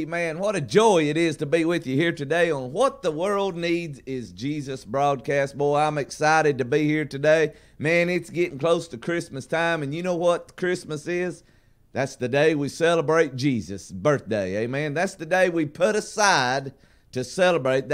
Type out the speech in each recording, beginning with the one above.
Amen. What a joy it is to be with you here today on What the World Needs is Jesus broadcast. Boy, I'm excited to be here today. Man, it's getting close to Christmas time, and you know what Christmas is? That's the day we celebrate Jesus' birthday. Amen. That's the day we put aside to celebrate.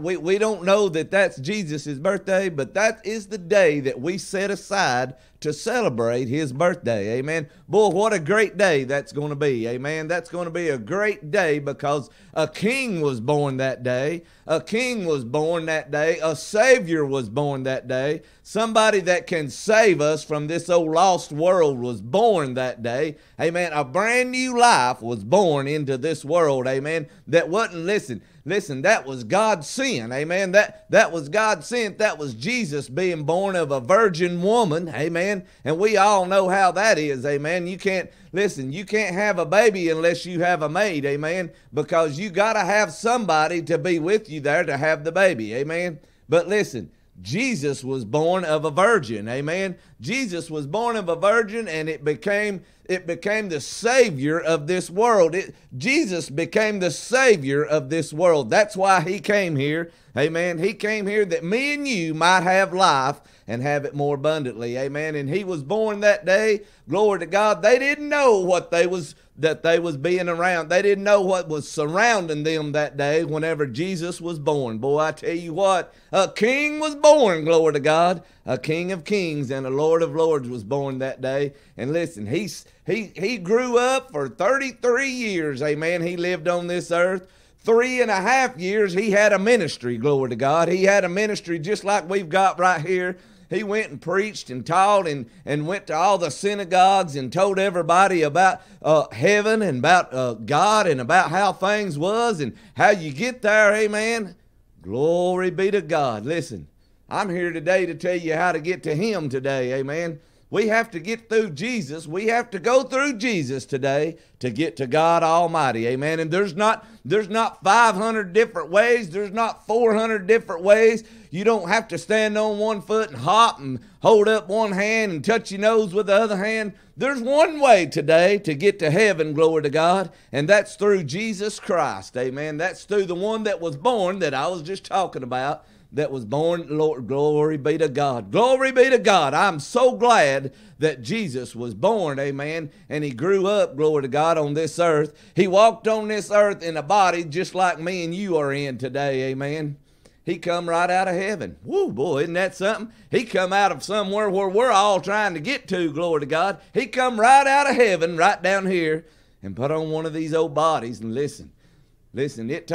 We don't know that that's Jesus' birthday, but that is the day that we set aside to celebrate his birthday. Amen. Boy, what a great day that's going to be. Amen. That's going to be a great day because a king was born that day. A king was born that day. A savior was born that day. Somebody that can save us from this old lost world was born that day. Amen. A brand new life was born into this world. Amen. That wasn't, listen, that was God's sin. Amen. That was God's sin. That was Jesus being born of a virgin woman. Amen. And we all know how that is. Amen. You can't, listen, you can't have a baby unless you have a maid. Amen. Because you got to have somebody to be with you there to have the baby. Amen. But listen, Jesus was born of a virgin. Amen. Jesus was born of a virgin, and it became the Savior of this world. Jesus became the Savior of this world. That's why he came here. Amen. He came here that me and you might have life and have it more abundantly. Amen. And he was born that day. Glory to God. They didn't know what that they was being around. They didn't know what was surrounding them that day whenever Jesus was born. Boy, I tell you what, a king was born, glory to God. A king of kings and a Lord of lords was born that day. And listen, he grew up for 33 years, amen. He lived on this earth. 3.5 years he had a ministry, glory to God. He had a ministry just like we've got right here. He went and preached and taught and went to all the synagogues and told everybody about heaven and about God and about how things was and how you get there, amen. Glory be to God. Listen, I'm here today to tell you how to get to him today, amen. We have to get through Jesus. We have to go through Jesus today to get to God Almighty. Amen. And there's not 500 different ways. There's not 400 different ways. You don't have to stand on one foot and hop and hold up one hand and touch your nose with the other hand. There's one way today to get to heaven, glory to God, and that's through Jesus Christ. Amen. That's through the one that was born that I was just talking about. That was born, Lord, glory be to God. Glory be to God. I'm so glad that Jesus was born, amen, and he grew up, glory to God, on this earth. He walked on this earth in a body just like me and you are in today, amen. He come right out of heaven. Woo, boy, isn't that something? He come out of somewhere where we're all trying to get to, glory to God. He come right out of heaven, right down here, and put on one of these old bodies and listen. Listen, it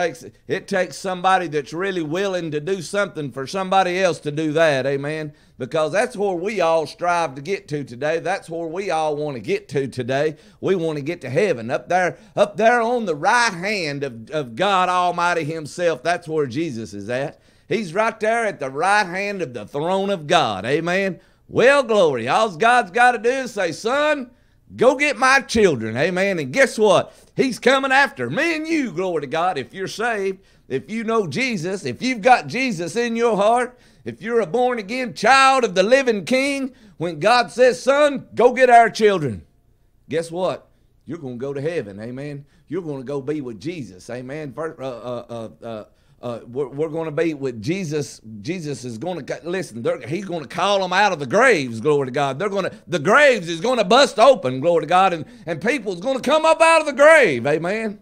takes somebody that's really willing to do something for somebody else to do that, amen, because that's where we all strive to get to today. That's where we all want to get to today. We want to get to heaven, up there on the right hand of God Almighty himself. That's where Jesus is at. He's right there at the right hand of the throne of God, amen. Well, glory, all God's got to do is say, son, go get my children, amen, and guess what? He's coming after me and you, glory to God, if you're saved, if you know Jesus, if you've got Jesus in your heart, if you're a born-again child of the living King, when God says, son, go get our children, guess what? You're going to go to heaven, amen. You're going to go be with Jesus, amen. We're going to be with Jesus. Jesus is going to, listen, he's going to call them out of the graves, glory to God. The graves is going to bust open, glory to God, and people's going to come up out of the grave, amen.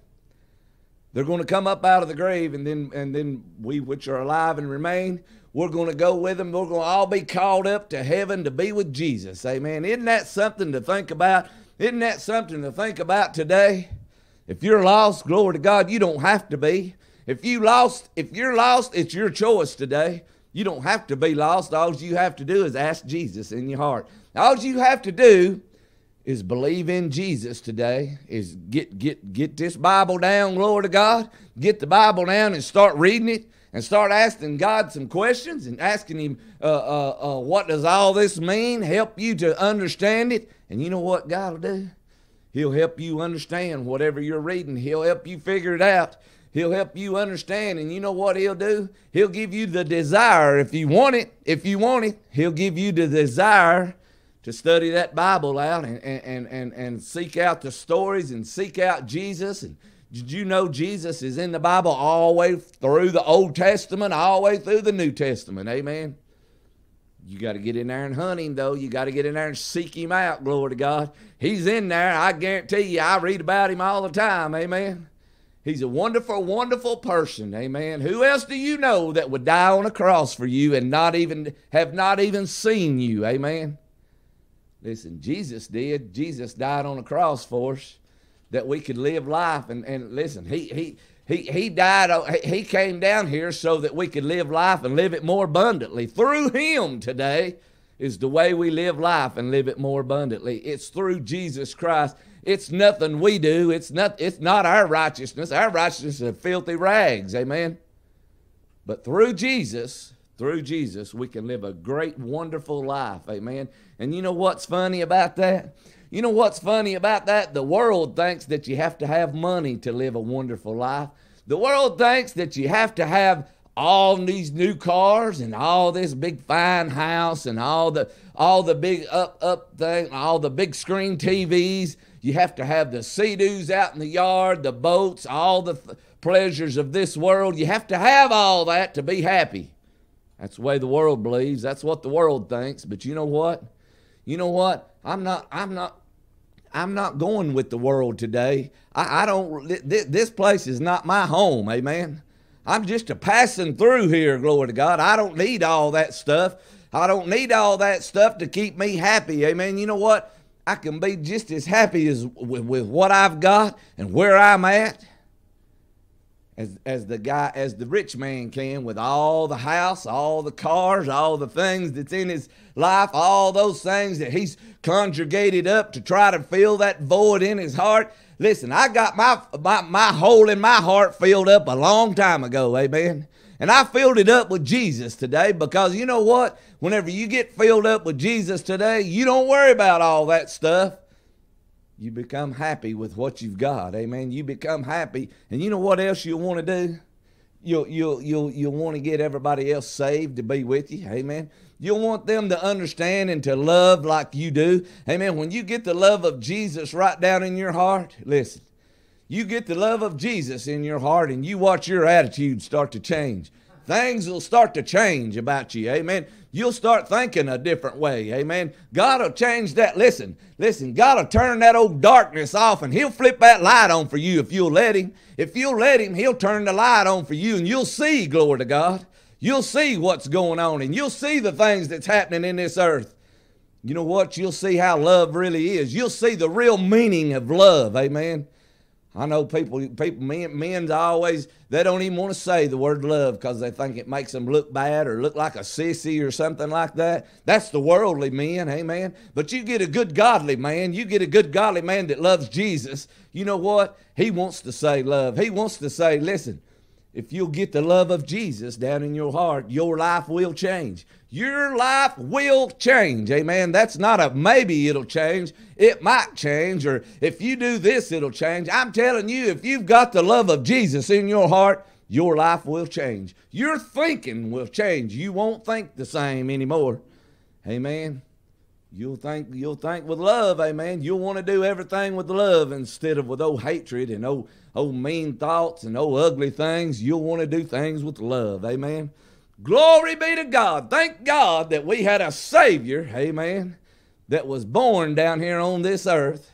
They're going to come up out of the grave, and then we which are alive and remain, we're going to go with them. We're going to all be called up to heaven to be with Jesus, amen. Isn't that something to think about? Isn't that something to think about today? If you're lost, glory to God, you don't have to be. If you're lost, it's your choice today. You don't have to be lost. All you have to do is ask Jesus in your heart. All you have to do is believe in Jesus today, is get this Bible down, glory to God. Get the Bible down and start reading it and start asking God some questions and asking him, what does all this mean? Help you to understand it. And you know what God will do? He'll help you understand whatever you're reading. He'll help you figure it out. He'll help you understand, and you know what he'll do? He'll give you the desire, if you want it, he'll give you the desire to study that Bible out and seek out the stories and seek out Jesus and Did you know Jesus is in the Bible all the way through the Old Testament, all the way through the New Testament? Amen. You got to get in there and hunt him, though. You got to get in there and seek him out, glory to God. He's in there. I guarantee you, I read about him all the time, amen. He's a wonderful, wonderful person, amen. Who else do you know that would die on a cross for you and have not even seen you, amen? Listen, Jesus did. Jesus died on a cross for us that we could live life. And listen, He died, he came down here so that we could live life and live it more abundantly. Through him today is the way we live life and live it more abundantly. It's through Jesus Christ. It's nothing we do. It's not our righteousness. Our righteousness is filthy rags, amen. But through Jesus, we can live a great, wonderful life, amen. And you know what's funny about that? You know what's funny about that? The world thinks that you have to have money to live a wonderful life. The world thinks that you have to have all these new cars and all this big fine house and all the big up thing, all the big screen TVs. You have to have the sea-doos out in the yard, the boats, all the pleasures of this world. You have to have all that to be happy. That's the way the world believes. That's what the world thinks. But you know what? You know what? I'm not going with the world today. This place is not my home, amen. I'm just a passing through here, glory to God. I don't need all that stuff. I don't need all that stuff to keep me happy, amen. You know what? I can be just as happy as with what I've got and where I'm at as the rich man can, with all the house, all the cars, all the things that's in his life, all those things that he's conjugated up to try to fill that void in his heart. Listen, I got my hole in my heart filled up a long time ago, amen. And I filled it up with Jesus today, because you know what? Whenever you get filled up with Jesus today, you don't worry about all that stuff. You become happy with what you've got, amen. You become happy, and you know what else you'll want to do? You'll want to get everybody else saved to be with you, amen. You'll want them to understand and to love like you do, amen. When you get the love of Jesus right down in your heart, listen, you get the love of Jesus in your heart, and you watch your attitude start to change. Things will start to change about you, amen. You'll start thinking a different way, amen. God will change that. Listen, God will turn that old darkness off, and he'll flip that light on for you if you'll let him. If you'll let him, he'll turn the light on for you, and you'll see, glory to God. You'll see what's going on, and you'll see the things that's happening in this earth. You know what? You'll see how love really is. You'll see the real meaning of love, amen. I know men always, they don't even want to say the word love because they think it makes them look bad or look like a sissy or something like that. That's the worldly men, amen. But you get a good godly man, you get a good godly man that loves Jesus, you know what? He wants to say love. He wants to say, listen, if you'll get the love of Jesus down in your heart, your life will change. Your life will change, amen. That's not a maybe it'll change. It might change, or if you do this, it'll change. I'm telling you, if you've got the love of Jesus in your heart, your life will change. Your thinking will change. You won't think the same anymore, amen. You'll think with love, amen. You'll want to do everything with love instead of with old hatred and old mean thoughts and old ugly things. You'll want to do things with love, amen. Glory be to God. Thank God that we had a Savior, amen, that was born down here on this earth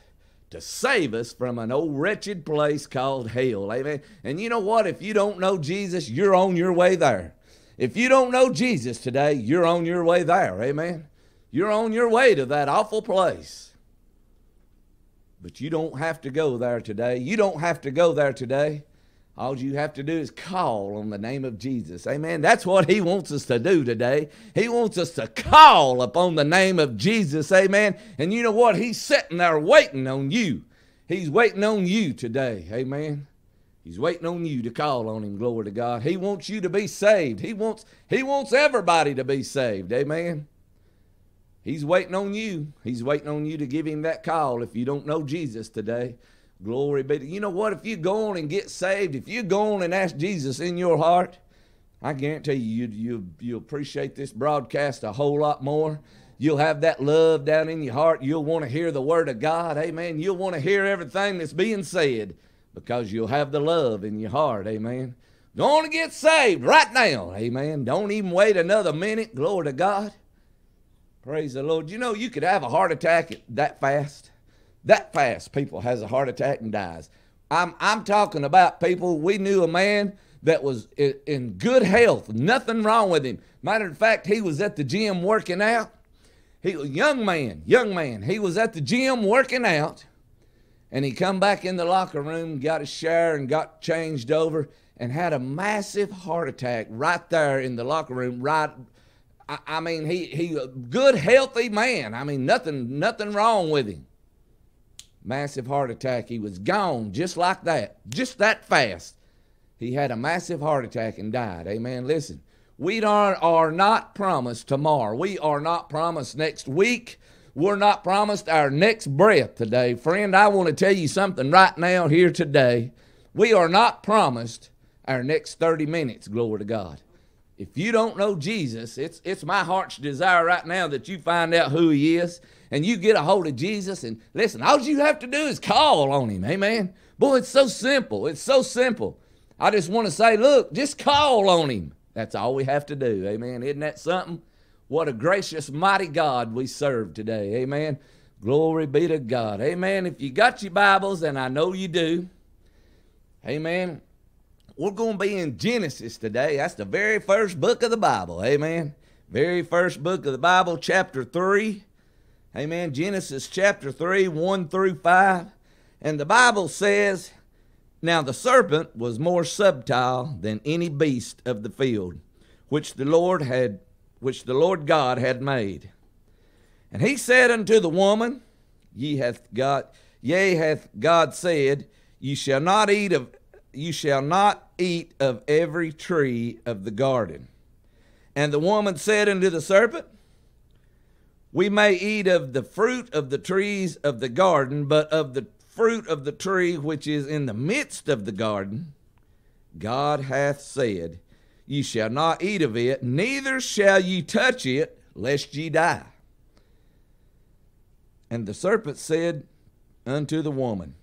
to save us from an old wretched place called hell, amen. And you know what? If you don't know Jesus, you're on your way there. If you don't know Jesus today, you're on your way there, amen. You're on your way to that awful place. But you don't have to go there today. You don't have to go there today. All you have to do is call on the name of Jesus. Amen. That's what he wants us to do today. He wants us to call upon the name of Jesus. Amen. And you know what? He's sitting there waiting on you. He's waiting on you today. Amen. He's waiting on you to call on him. Glory to God. He wants you to be saved. He wants everybody to be saved. Amen. He's waiting on you. He's waiting on you to give him that call if you don't know Jesus today. Glory be to you. You know what? If you go on and get saved, if you go on and ask Jesus in your heart, I guarantee you, you'll appreciate this broadcast a whole lot more. You'll have that love down in your heart. You'll want to hear the word of God. Amen. You'll want to hear everything that's being said because you'll have the love in your heart, amen. Going to get saved right now, amen. Don't even wait another minute, glory to God. Praise the Lord. You know, you could have a heart attack that fast. That fast, people has a heart attack and dies. I'm talking about people. We knew a man that was in good health, nothing wrong with him. Matter of fact, he was at the gym working out. He was a young man. He was at the gym working out, and he come back in the locker room, got a shower, and got changed over, and had a massive heart attack right there in the locker room. Right, I mean, he a good healthy man. I mean, nothing wrong with him. Massive heart attack. He was gone just like that, just that fast. He had a massive heart attack and died. Amen. Listen, we are not promised tomorrow. We are not promised next week. We're not promised our next breath today. Friend, I want to tell you something right now here today. We are not promised our next 30 minutes, glory to God. If you don't know Jesus, it's my heart's desire right now that you find out who he is and you get a hold of Jesus. And listen, all you have to do is call on him, amen? Boy, it's so simple. It's so simple. I just want to say, look, just call on him. That's all we have to do, amen? Isn't that something? What a gracious, mighty God we serve today, amen? Glory be to God, amen? If you got your Bibles, and I know you do, amen, we're going to be in Genesis today. That's the very first book of the Bible. Amen. Very first book of the Bible, chapter 3. Amen. Genesis chapter 3, 1 through 5. And the Bible says, "Now the serpent was more subtle than any beast of the field, which the Lord God had made. And he said unto the woman, Yea, hath God said, You shall not eat of every tree of the garden. And the woman said unto the serpent, We may eat of the fruit of the trees of the garden, but of the fruit of the tree which is in the midst of the garden, God hath said, Ye shall not eat of it, neither shall ye touch it, lest ye die. And the serpent said unto the woman,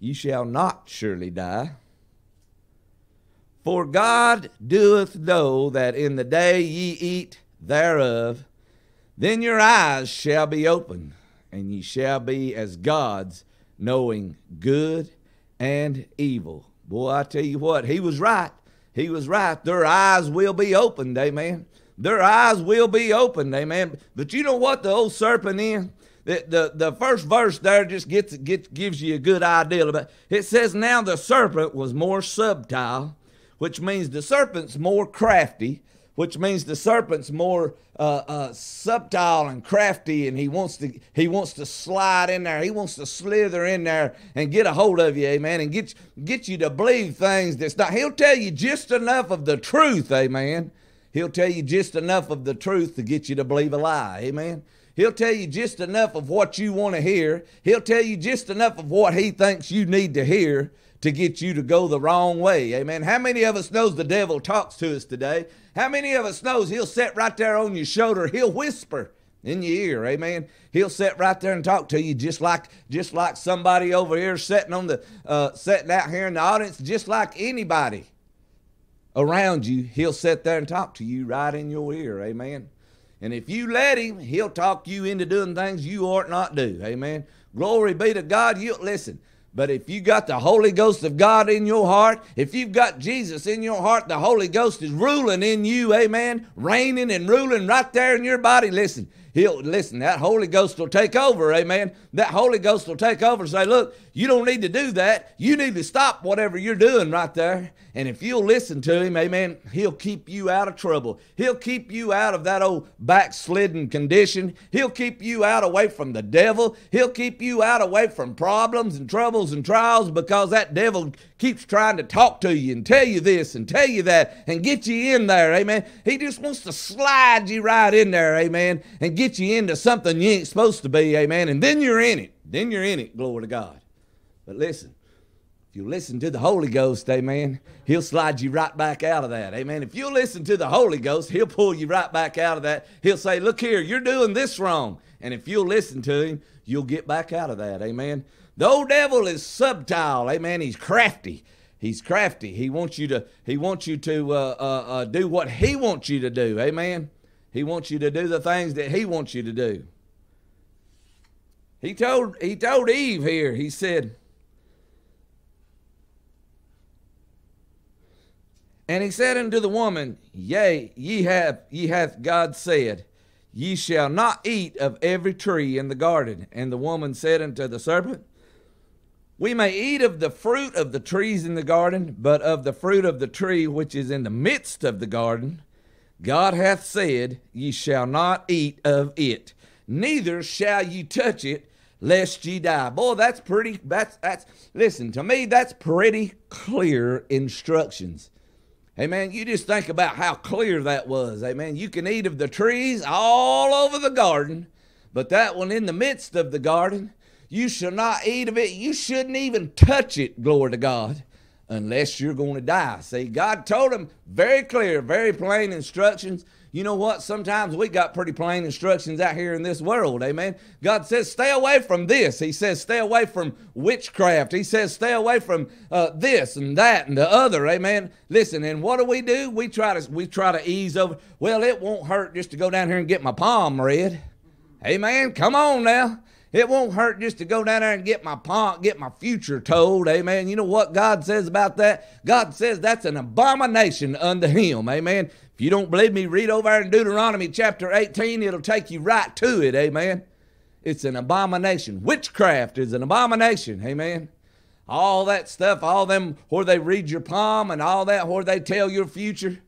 Ye shall not surely die. For God doeth know that in the day ye eat thereof, then your eyes shall be opened, and ye shall be as gods, knowing good and evil." Boy, I tell you what, he was right. He was right. Their eyes will be opened, amen. Their eyes will be opened, amen. But you know what the old serpent is? The first verse there just gives you a good idea about it. It says, "Now the serpent was more subtle," which means the serpent's more crafty, which means the serpent's more subtle and crafty, and he wants to slide in there, he wants to slither in there and get a hold of you, amen, and get you to believe things that's not. He'll tell you just enough of the truth, amen. He'll tell you just enough of the truth to get you to believe a lie, amen. He'll tell you just enough of what you want to hear. He'll tell you just enough of what he thinks you need to hear to get you to go the wrong way. Amen. How many of us knows the devil talks to us today? How many of us knows he'll sit right there on your shoulder? He'll whisper in your ear. Amen. He'll sit right there and talk to you just like somebody over here sitting out here in the audience, just like anybody around you. He'll sit there and talk to you right in your ear. Amen. And if you let him, he'll talk you into doing things you ought not do. Amen. Glory be to God. You listen. But if you got the Holy Ghost of God in your heart, if you've got Jesus in your heart, the Holy Ghost is ruling in you. Amen. Reigning and ruling right there in your body. Listen. That Holy Ghost will take over, amen. That Holy Ghost will take over and say, look, you don't need to do that. You need to stop whatever you're doing right there. And if you'll listen to him, amen, he'll keep you out of trouble. He'll keep you out of that old backslidden condition. He'll keep you out away from the devil. He'll keep you out away from problems and troubles and trials, because that devil keeps trying to talk to you and tell you this and tell you that and get you in there, amen. He just wants to slide you right in there, amen, and get you into something you ain't supposed to be, amen, and then you're in it. Then you're in it, glory to God. But listen, if you listen to the Holy Ghost, amen, he'll slide you right back out of that, amen. If you listen to the Holy Ghost, he'll pull you right back out of that. He'll say, look here, you're doing this wrong. And if you'll listen to him, you'll get back out of that, amen. The old devil is subtile. Amen. He's crafty. He's crafty. He wants you to do what he wants you to do. Amen. He wants you to do the things that he wants you to do. He told Eve here, he said, and he said unto the woman, Yea, ye hath God said, Ye shall not eat of every tree in the garden. And the woman said unto the serpent, We may eat of the fruit of the trees in the garden, but of the fruit of the tree which is in the midst of the garden, God hath said, Ye shall not eat of it, neither shall ye touch it, lest ye die. Boy, that's pretty, listen, to me, that's pretty clear instructions. Amen. You just think about how clear that was. Amen. You can eat of the trees all over the garden, but that one in the midst of the garden, you shall not eat of it. You shouldn't even touch it, glory to God, unless you're going to die. See, God told him very clear, very plain instructions. You know what? Sometimes we got pretty plain instructions out here in this world. Amen. God says, stay away from this. He says, stay away from witchcraft. He says, stay away from this and that and the other. Amen. Listen, and what do? We try to ease over. Well, it won't hurt just to go down here and get my palm read. Amen. Come on now. It won't hurt just to go down there and get my future told. Amen. You know what God says about that? God says that's an abomination unto him. Amen. If you don't believe me, read over in Deuteronomy chapter 18. It'll take you right to it. Amen. It's an abomination. Witchcraft is an abomination. Amen. All that stuff, all them where they read your palm and all that where they tell your future.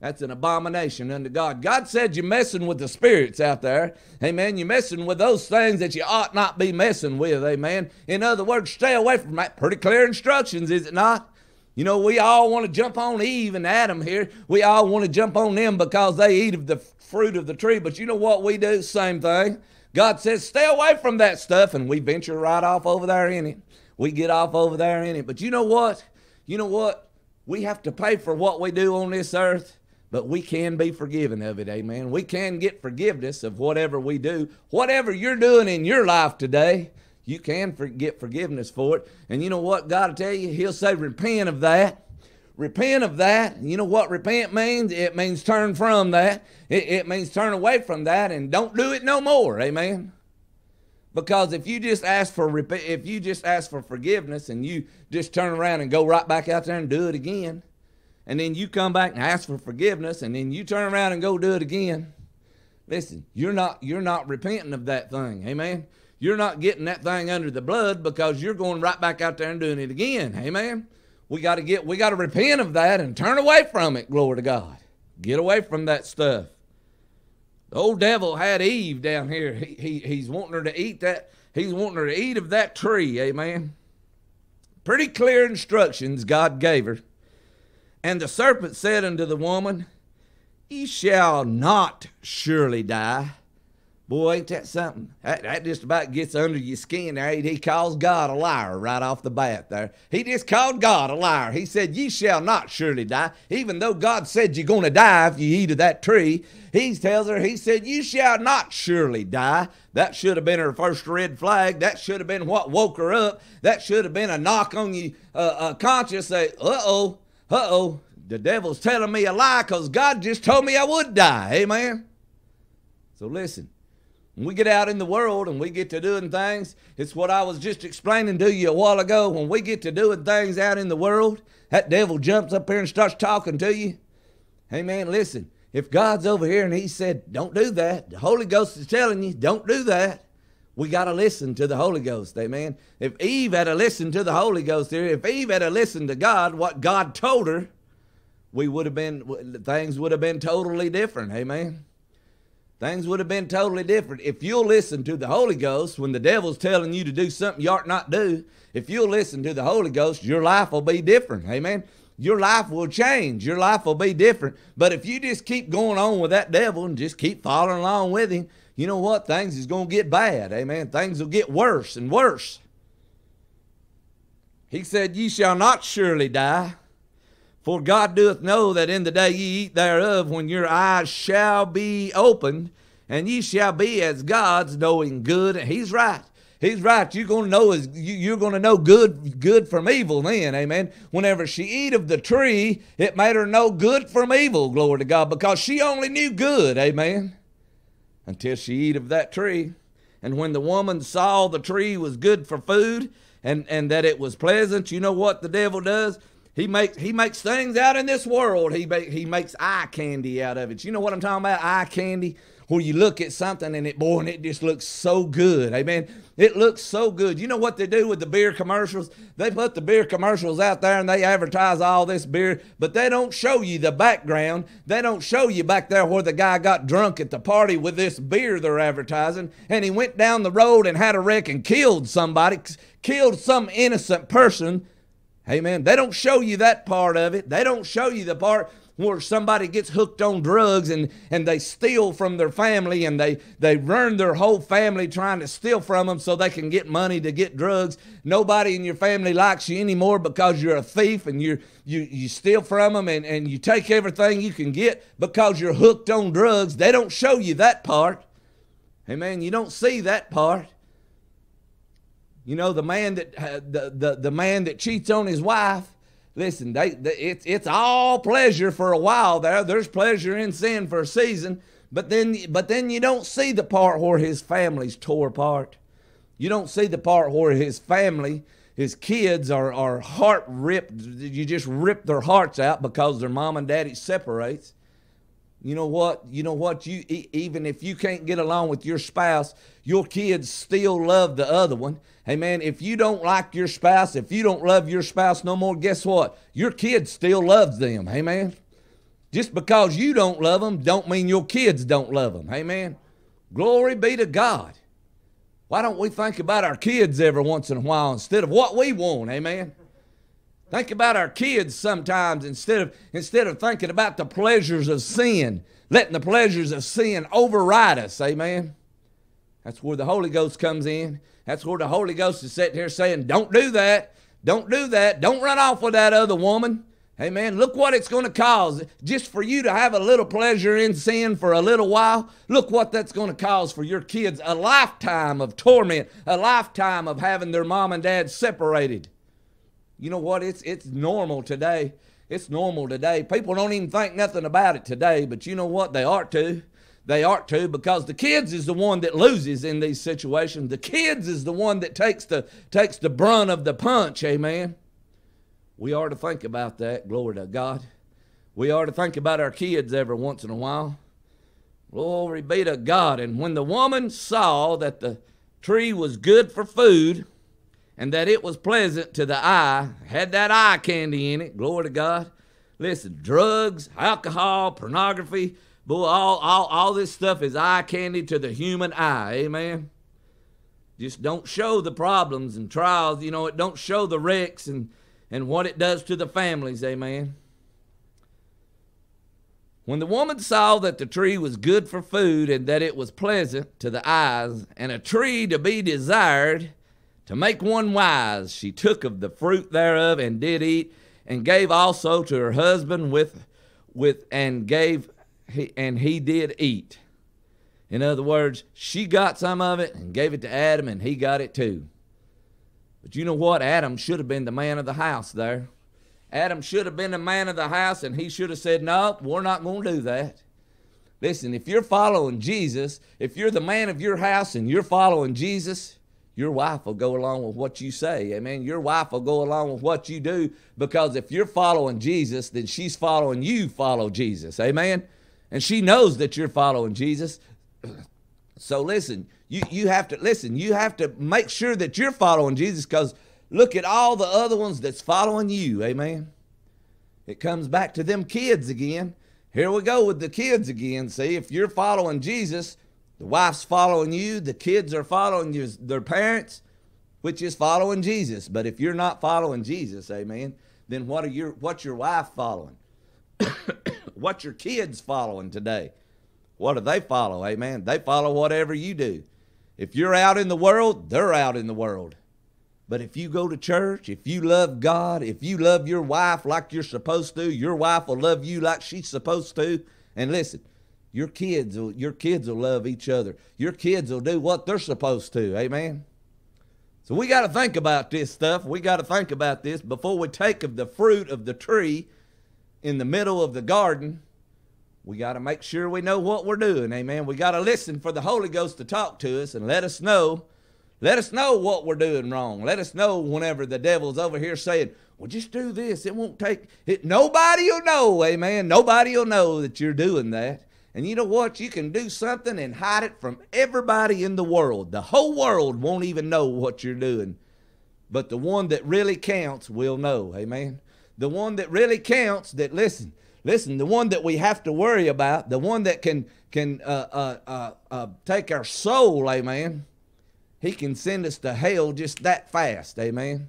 That's an abomination unto God. God said you're messing with the spirits out there. Amen. You're messing with those things that you ought not be messing with. Amen. In other words, stay away from that. Pretty clear instructions, is it not? You know, we all want to jump on Eve and Adam here. We all want to jump on them because they eat of the fruit of the tree. But you know what we do? Same thing. God says, stay away from that stuff. And we venture right off over there in it. We get off over there in it. But you know what? You know what? We have to pay for what we do on this earth. But we can be forgiven of it, amen. We can get forgiveness of whatever we do. Whatever you're doing in your life today, you can get forgiveness for it. And you know what God will tell you? He'll say, repent of that. Repent of that. You know what repent means? It means turn from that. It means turn away from that and don't do it no more, amen. Because if you just ask for forgiveness and you just turn around and go right back out there and do it again, and then you come back and ask for forgiveness, and then you turn around and go do it again. Listen, you're not repenting of that thing, amen? You're not getting that thing under the blood because you're going right back out there and doing it again, amen? We got to repent of that and turn away from it, glory to God. Get away from that stuff. The old devil had Eve down here. He's wanting her to eat that. He's wanting her to eat of that tree, amen? Pretty clear instructions God gave her. And the serpent said unto the woman, Ye shall not surely die. Boy, ain't that something? That just about gets under your skin there. He calls God a liar right off the bat there. He just called God a liar. He said, Ye shall not surely die. Even though God said you're going to die if you eat of that tree, he tells her, he said, You shall not surely die. That should have been her first red flag. That should have been what woke her up. That should have been a knock on your conscience. Say, uh-oh. Uh-oh, the devil's telling me a lie because God just told me I would die. Amen? So listen, when we get out in the world and we get to doing things, it's what I was just explaining to you a while ago. When we get to doing things out in the world, that devil jumps up here and starts talking to you. Amen? Listen, if God's over here and he said, don't do that, the Holy Ghost is telling you, don't do that. We got to listen to the Holy Ghost, amen? If Eve had to listen to the Holy Ghost here, if Eve had to listen to God, what God told her, things would have been totally different, amen? Things would have been totally different. If you'll listen to the Holy Ghost when the devil's telling you to do something you ought not do, if you'll listen to the Holy Ghost, your life will be different, amen? Your life will change. Your life will be different. But if you just keep going on with that devil and just keep following along with him, you know what? Things is going to get bad. Amen. Things will get worse and worse. He said, Ye shall not surely die. For God doeth know that in the day ye eat thereof, when your eyes shall be opened, and ye shall be as gods, knowing good. And he's right. He's right. You're going to know good from evil then. Amen. Whenever she eat of the tree, it made her know good from evil. Glory to God. Because she only knew good. Amen. Until she eat of that tree. And when the woman saw the tree was good for food and that it was pleasant, you know what the devil does? He makes things out in this world. He makes eye candy out of it. You know what I'm talking about? Eye candy. Where you look at something and it just looks so good. Amen. It looks so good. You know what they do with the beer commercials? They put the beer commercials out there and they advertise all this beer, but they don't show you the background. They don't show you back there where the guy got drunk at the party with this beer they're advertising, and he went down the road and had a wreck and killed somebody, killed some innocent person. Amen. They don't show you that part of it. They don't show you the part where somebody gets hooked on drugs and they steal from their family and they ruin their whole family trying to steal from them so they can get money to get drugs. Nobody in your family likes you anymore because you're a thief and you steal from them and you take everything you can get because you're hooked on drugs. They don't show you that part. Amen. You don't see that part. You know, the man that the man that cheats on his wife. Listen, it's all pleasure for a while there. There's pleasure in sin for a season, but then you don't see the part where his family's tore apart. You don't see the part where his family, his kids are heart ripped. You just rip their hearts out because their mom and daddy separates. You know what? You know what? Even if you can't get along with your spouse, your kids still love the other one. Amen. If you don't like your spouse, if you don't love your spouse no more, guess what? Your kid still loves them. Amen. Just because you don't love them don't mean your kids don't love them. Amen. Glory be to God. Why don't we think about our kids every once in a while instead of what we want? Amen. Think about our kids sometimes instead of thinking about the pleasures of sin, letting the pleasures of sin override us. Amen. That's where the Holy Ghost comes in. That's where the Holy Ghost is sitting here saying, don't do that. Don't do that. Don't run off with that other woman. Amen. Look what it's going to cause. Just for you to have a little pleasure in sin for a little while, look what that's going to cause for your kids. A lifetime of torment. A lifetime of having their mom and dad separated. You know what? It's normal today. It's normal today. People don't even think nothing about it today, but you know what? They ought to. They ought to, because the kids is the one that loses in these situations. The kids is the one that takes the brunt of the punch. Amen. We are to think about that. Glory to God. We are to think about our kids every once in a while. Glory be to God. And when the woman saw that the tree was good for food and that it was pleasant to the eye, had that eye candy in it. Glory to God. Listen, drugs, alcohol, pornography, boy, all this stuff is eye candy to the human eye. Amen. Just don't show the problems and trials. You know, it don't show the wrecks and what it does to the families. Amen. When the woman saw that the tree was good for food and that it was pleasant to the eyes and a tree to be desired to make one wise, she took of the fruit thereof and did eat, and gave also to her husband and he did eat. In other words, she got some of it and gave it to Adam, and he got it too. But you know what? Adam should have been the man of the house there. Adam should have been the man of the house, and he should have said, no, we're not going to do that. Listen, if you're following Jesus, if you're the man of your house and you're following Jesus, your wife will go along with what you say. Amen. Your wife will go along with what you do, because if you're following Jesus, then she's following you follow Jesus. Amen. And she knows that you're following Jesus. So listen, you have to make sure that you're following Jesus, because look at all the other ones that's following you. Amen. It comes back to them kids again. Here we go with the kids again. See, if you're following Jesus, the wife's following you, the kids are following their parents, which is following Jesus. But if you're not following Jesus, amen, then what's your wife following? What's your kids following today? What do they follow? Amen. They follow whatever you do. If you're out in the world, they're out in the world. But if you go to church, if you love God, if you love your wife like you're supposed to, your wife will love you like she's supposed to. And listen, your kids will love each other. Your kids will do what they're supposed to. Amen. So we got to think about this stuff. We got to think about this before we take of the fruit of the tree in the middle of the garden. We got to make sure we know what we're doing. Amen. We got to listen for the Holy Ghost to talk to us and let us know. Let us know what we're doing wrong. Let us know whenever the devil's over here saying, well, just do this. It won't take it. Nobody will know. Amen. Nobody will know that you're doing that. And you know what? You can do something and hide it from everybody in the world. The whole world won't even know what you're doing. But the one that really counts will know. Amen. The one that really counts, that listen, the one that we have to worry about, the one that can take our soul. Amen. He can send us to hell just that fast. Amen.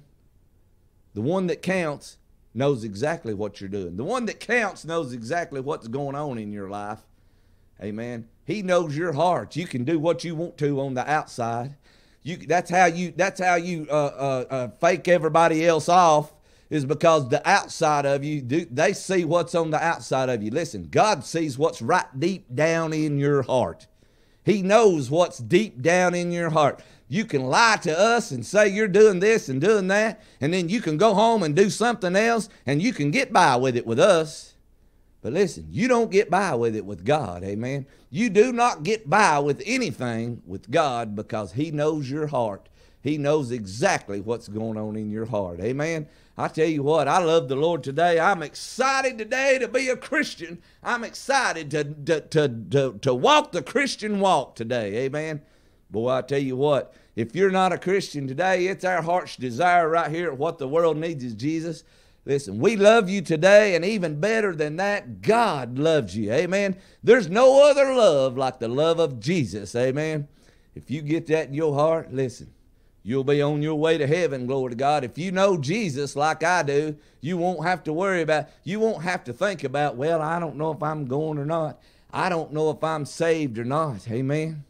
The one that counts knows exactly what you're doing. The one that counts knows exactly what's going on in your life. Amen. He knows your heart. You can do what you want to on the outside. That's how you fake everybody else off, is because the outside of you, they see what's on the outside of you. Listen, God sees what's right deep down in your heart. He knows what's deep down in your heart. You can lie to us and say you're doing this and doing that, and then you can go home and do something else, and you can get by with it with us. But listen, you don't get by with it with God, amen? You do not get by with anything with God, because he knows your heart. He knows exactly what's going on in your heart, amen? I tell you what, I love the Lord today. I'm excited today to be a Christian. I'm excited to walk the Christian walk today, amen? Boy, I tell you what, if you're not a Christian today, it's our heart's desire right here at What the World Needs is Jesus. Listen, we love you today, and even better than that, God loves you. Amen. There's no other love like the love of Jesus. Amen. If you get that in your heart, listen, you'll be on your way to heaven, glory to God. If you know Jesus like I do, you won't have to worry about, you won't have to think about, well, I don't know if I'm going or not. I don't know if I'm saved or not. Amen.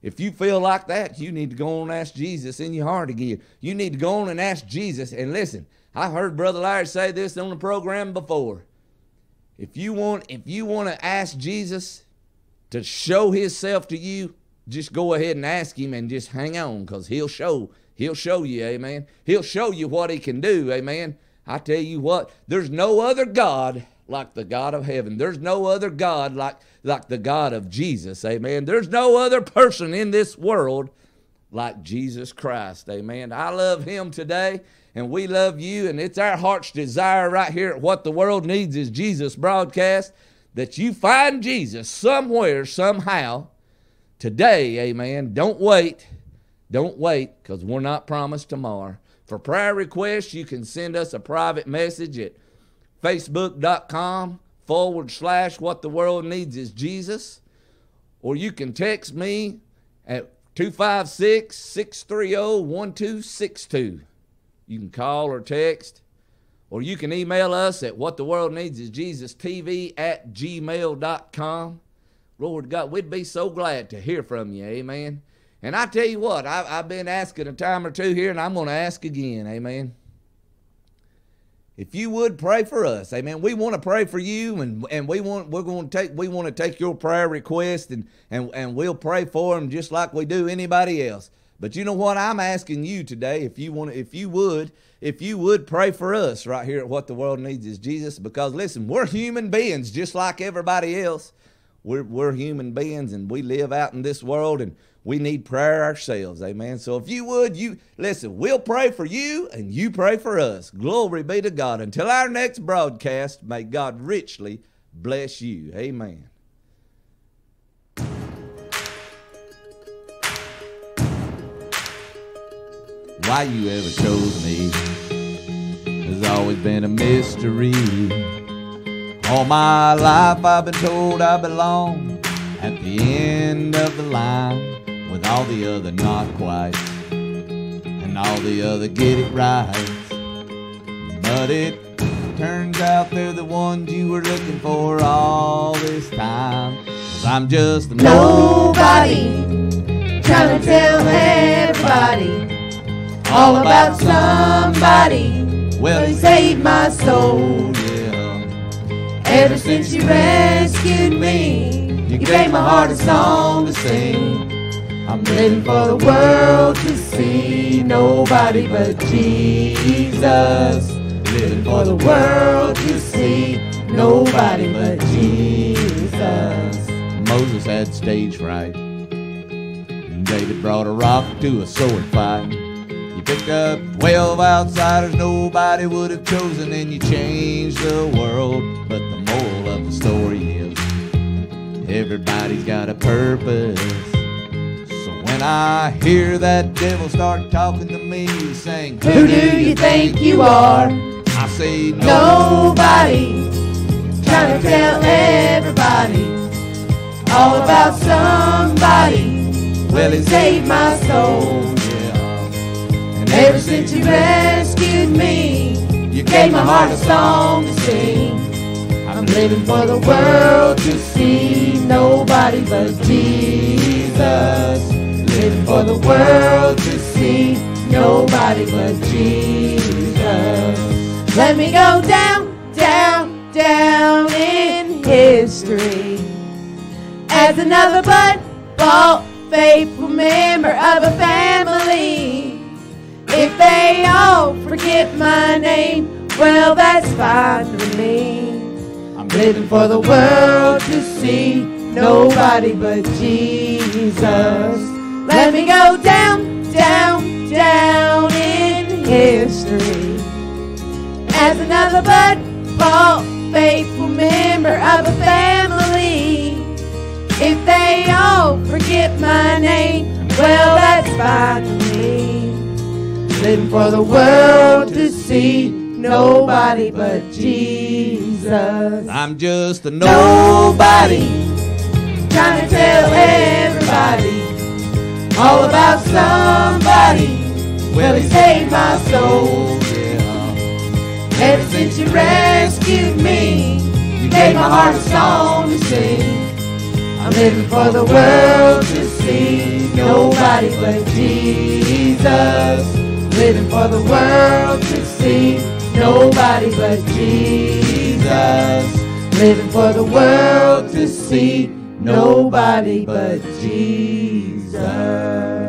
If you feel like that, you need to go on and ask Jesus in your heart again. You need to go on and ask Jesus. And listen, I heard Brother Larry say this on the program before. If you want to ask Jesus to show himself to you, just go ahead and ask him and just hang on, because he'll show you, amen. He'll show you what he can do, amen. I tell you what, there's no other God like the God of heaven. There's no other God like the God of Jesus, amen. There's no other person in this world like Jesus Christ, amen. I love him today, and we love you, and it's our heart's desire right here at What the World Needs is Jesus broadcast, that you find Jesus somewhere, somehow, today, amen. Don't wait, because we're not promised tomorrow. For prayer requests, you can send us a private message at Facebook.com/ What the World Needs is Jesus. Or you can text me at 256-630-1262. You can call or text. Or you can email us at whattheworldneedsisjesusTV@gmail.com. Lord God, we'd be so glad to hear from you, amen. And I tell you what, I've been asking a time or two here, and I'm going to ask again, amen. If you would pray for us, amen. We want to pray for you, and we want to take your prayer request, and we'll pray for them just like we do anybody else. But you know what? I'm asking you today, if you would pray for us right here at What the World Needs is Jesus, because listen, we're human beings just like everybody else. We're human beings, and we live out in this world, and we need prayer ourselves, amen. So if you would, listen, we'll pray for you, and you pray for us. Glory be to God. Until our next broadcast, may God richly bless you. Amen. Why you ever chose me has always been a mystery. All my life I've been told I belong at the end of the line, with all the other not quite and all the other get it right. But it turns out they're the ones you were looking for all this time. 'Cause I'm just nobody trying to tell everybody all about somebody. Well, he saved my soul. Ever since you rescued me, you gave my heart a song to sing. I'm living for the world to see nobody but Jesus. Living for the world to see nobody but Jesus. Moses had stage fright. David brought a rock to a sword fight. You picked up 12 outsiders nobody would have chosen, and you changed the world. But the moral of the story is everybody's got a purpose. So when I hear that devil start talking to me, saying, "Who do you think you are?" I say, "Nobody, trying to tell everybody all about somebody. Well, it saved my soul, yeah. And ever since you rescued me, you gave my heart a song to sing. I'm living for the world to see nobody but Jesus. Living for the world to see nobody but Jesus. Let me go down, down, down in history as another blood-bought faithful member of a family. If they all forget my name, well, that's fine with me. I'm living for the world to see nobody but Jesus. Let me go down, down, down in history as another blood-bought faithful member of a family. If they all forget my name, well, that's fine with me. Living for the world to see nobody but Jesus. I'm just a nobody, trying to tell everybody all about somebody. Well, he saved my soul, yeah. Ever since you rescued me, you gave my heart a song to sing. I'm living for the world to see nobody but Jesus. Living for the world to see nobody but Jesus. Living for the world to see nobody but Jesus.